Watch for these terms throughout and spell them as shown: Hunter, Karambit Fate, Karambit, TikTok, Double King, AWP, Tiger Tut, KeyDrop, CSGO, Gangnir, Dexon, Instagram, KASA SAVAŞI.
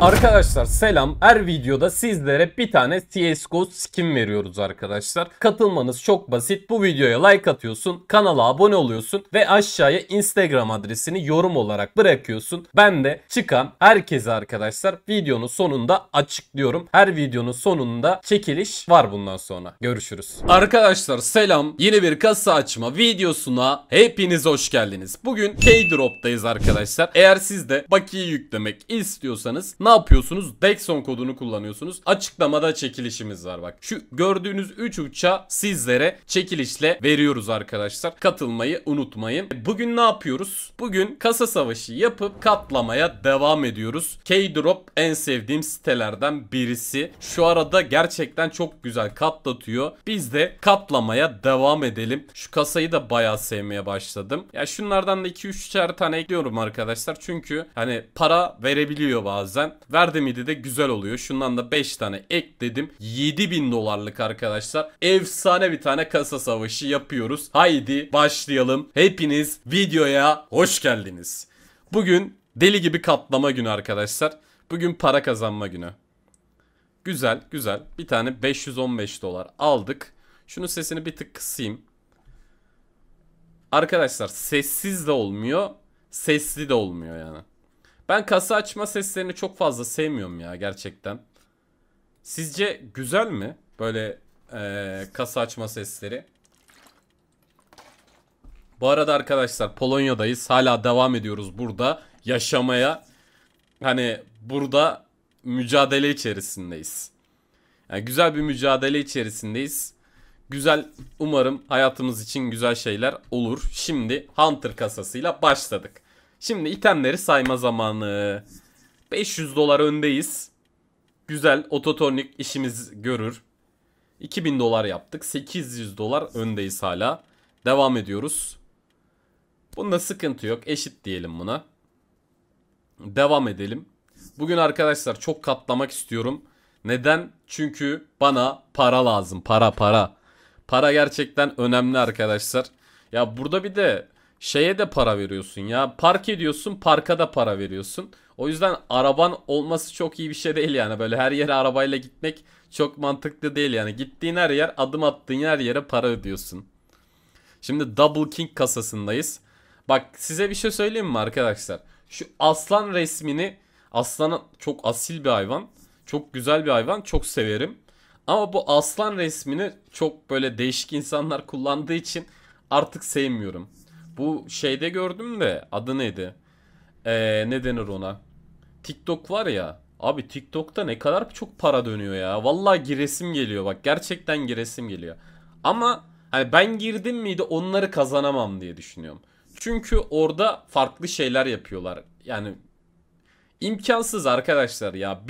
Arkadaşlar selam. Her videoda sizlere bir tane CSGO skin veriyoruz arkadaşlar. Katılmanız çok basit. Bu videoya like atıyorsun, kanala abone oluyorsun ve aşağıya Instagram adresini yorum olarak bırakıyorsun. Ben de çıkan herkese arkadaşlar videonun sonunda açıklıyorum. Her videonun sonunda çekiliş var bundan sonra. Görüşürüz. Arkadaşlar selam. Yeni bir kasa açma videosuna hepiniz hoş geldiniz. Bugün KeyDrop'tayız arkadaşlar. Eğer siz de bakiye yüklemek istiyorsanız ne yapıyorsunuz? Dexon kodunu kullanıyorsunuz. Açıklamada çekilişimiz var bak. Şu gördüğünüz 3 uçağı sizlere çekilişle veriyoruz arkadaşlar. Katılmayı unutmayın. Bugün ne yapıyoruz? Bugün kasa savaşı yapıp katlamaya devam ediyoruz. KeyDrop en sevdiğim sitelerden birisi. Şu arada gerçekten çok güzel katlatıyor. Biz de katlamaya devam edelim. Şu kasayı da bayağı sevmeye başladım. Ya şunlardan da 2-3'er tane ekliyorum arkadaşlar. Çünkü hani para verebiliyor bazen. Verdi miydi de güzel oluyor. Şundan da 5 tane ekledim. 7000 dolarlık arkadaşlar. Efsane bir tane kasa savaşı yapıyoruz. Haydi başlayalım. Hepiniz videoya hoş geldiniz. Bugün deli gibi katlama günü arkadaşlar. Bugün para kazanma günü. Güzel güzel. Bir tane 515 dolar aldık. Şunun sesini bir tık kısayım. Arkadaşlar sessiz de olmuyor, sesli de olmuyor yani. Ben kasa açma seslerini çok fazla sevmiyorum ya gerçekten. Sizce güzel mi böyle kasa açma sesleri? Bu arada arkadaşlar Polonya'dayız. Hala devam ediyoruz burada yaşamaya. Hani burada mücadele içerisindeyiz. Yani güzel bir mücadele içerisindeyiz. Güzel, umarım hayatımız için güzel şeyler olur. Şimdi Hunter kasasıyla başladık. Şimdi itemleri sayma zamanı. 500 dolar öndeyiz. Güzel, ototonik işimiz görür. 2000 dolar yaptık. 800 dolar öndeyiz hala. Devam ediyoruz. Bunda sıkıntı yok. Eşit diyelim buna. Devam edelim. Bugün arkadaşlar çok katlamak istiyorum. Neden? Çünkü bana para lazım. Para. Para gerçekten önemli arkadaşlar. Ya burada bir de şeye de para veriyorsun ya. Park ediyorsun, parka da para veriyorsun. O yüzden araban olması çok iyi bir şey değil yani. Böyle her yere arabayla gitmek çok mantıklı değil yani. Gittiğin her yer, adım attığın her yere para ödüyorsun. Şimdi Double King kasasındayız. Bak size bir şey söyleyeyim mi arkadaşlar? Şu aslan resmini, aslan çok asil bir hayvan. Çok güzel bir hayvan, çok severim. Ama bu aslan resmini çok böyle değişik insanlar kullandığı için artık sevmiyorum. Bu şeyde gördüm de adı neydi? Ne denir ona? TikTok var ya. Abi TikTok'ta ne kadar çok para dönüyor ya. Vallahi giresim geliyor bak. Gerçekten giresim geliyor. Ama hani ben girdim miydi onları kazanamam diye düşünüyorum. Çünkü orada farklı şeyler yapıyorlar. Yani imkansız arkadaşlar ya.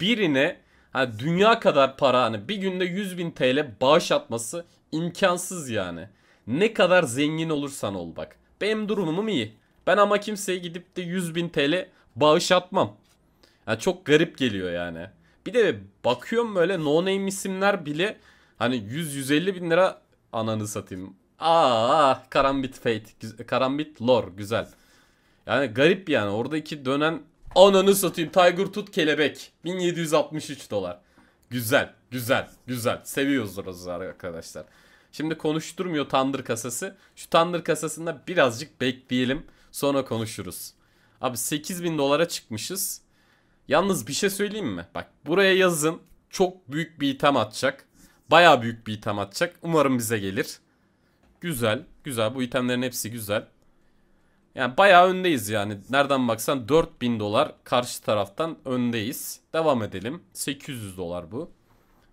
Birine hani dünya kadar para, hani bir günde 100.000 TL bağış atması imkansız yani. Ne kadar zengin olursan ol bak. Benim durumum iyi. Ben ama kimseye gidip de 100.000 TL bağış atmam. Yani çok garip geliyor yani. Bir de bakıyorum böyle no name isimler bile hani 100-150 bin lira ananı satayım. Karambit Fate. Karambit lore. Güzel. Yani garip yani. Oradaki dönen ananı satayım. Tiger Tut kelebek. 1763 dolar. Güzel. Güzel. Güzel. Seviyoruz arkadaşlar. Şimdi konuşturmuyor Tandır kasası. Şu Tandır kasasında birazcık bekleyelim. Sonra konuşuruz. Abi 8000 dolara çıkmışız. Yalnız bir şey söyleyeyim mi? Bak buraya yazın. Çok büyük bir item atacak. Bayağı büyük bir item atacak. Umarım bize gelir. Güzel. Güzel. Bu itemlerin hepsi güzel. Yani bayağı öndeyiz yani. Nereden baksan 4000 dolar karşı taraftan öndeyiz. Devam edelim. 800 dolar bu.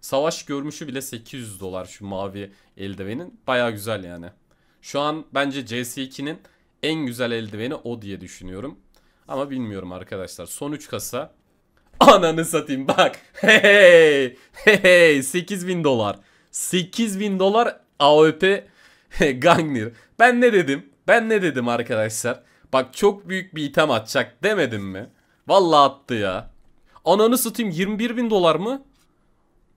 Savaş görmüşü bile 800 dolar şu mavi eldivenin. Baya güzel yani. Şu an bence CS2'nin en güzel eldiveni o diye düşünüyorum. Ama bilmiyorum arkadaşlar. Son 3 kasa. Ananı satayım bak. Hey 8000 dolar. 8000 dolar AWP Gangnir. Ben ne dedim arkadaşlar? Bak çok büyük bir item atacak demedim mi? Vallahi attı ya. Ananı satayım 21.000 dolar mı?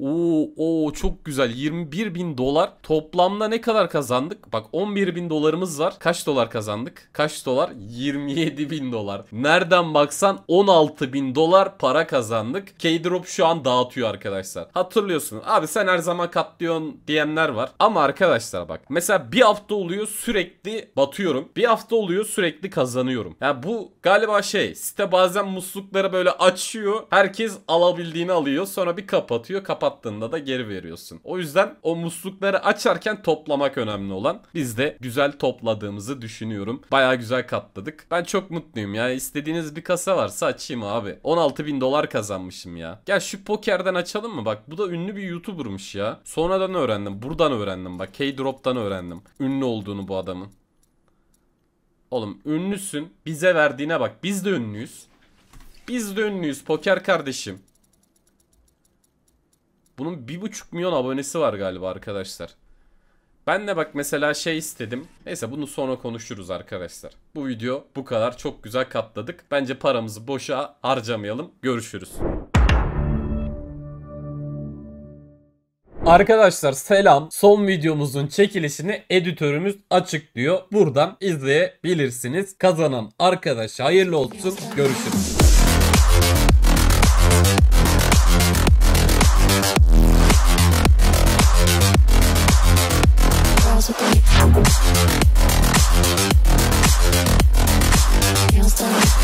Oo, çok güzel. 21.000 dolar. Toplamda ne kadar kazandık? Bak 11.000 dolarımız var. Kaç dolar kazandık? Kaç dolar? 27.000 dolar. Nereden baksan 16.000 dolar para kazandık. KeyDrop şu an dağıtıyor arkadaşlar. Hatırlıyorsun. Abi sen her zaman katlıyorsun diyenler var. Ama arkadaşlar bak. Mesela bir hafta oluyor sürekli batıyorum. Bir hafta oluyor sürekli kazanıyorum. Yani bu galiba şey. Site bazen muslukları böyle açıyor. Herkes alabildiğini alıyor. Sonra bir kapatıyor. Kapattığında da geri veriyorsun. O yüzden o muslukları açarken toplamak önemli olan. Biz de güzel topladığımızı düşünüyorum. Bayağı güzel katladık. Ben çok mutluyum ya. İstediğiniz bir kasa varsa açayım abi. 16.000 dolar kazanmışım ya. Gel şu pokerden açalım mı? Bak bu da ünlü bir YouTuber'mış ya. Sonradan öğrendim. Buradan öğrendim. Bak KeyDrop'tan öğrendim. Ünlü olduğunu bu adamın. Oğlum ünlüsün. Bize verdiğine bak. Biz de ünlüyüz. Biz de ünlüyüz poker kardeşim. Bunun 1,5 milyon abonesi var galiba arkadaşlar. Ben de bak mesela şey istedim. Neyse bunu sonra konuşuruz arkadaşlar. Bu video bu kadar. Çok güzel katladık. Bence paramızı boşa harcamayalım. Görüşürüz. Arkadaşlar selam. Son videomuzun çekilişini editörümüz açıklıyor. Buradan izleyebilirsiniz. Kazanan arkadaşa hayırlı olsun. Görüşürüz. Can't stop.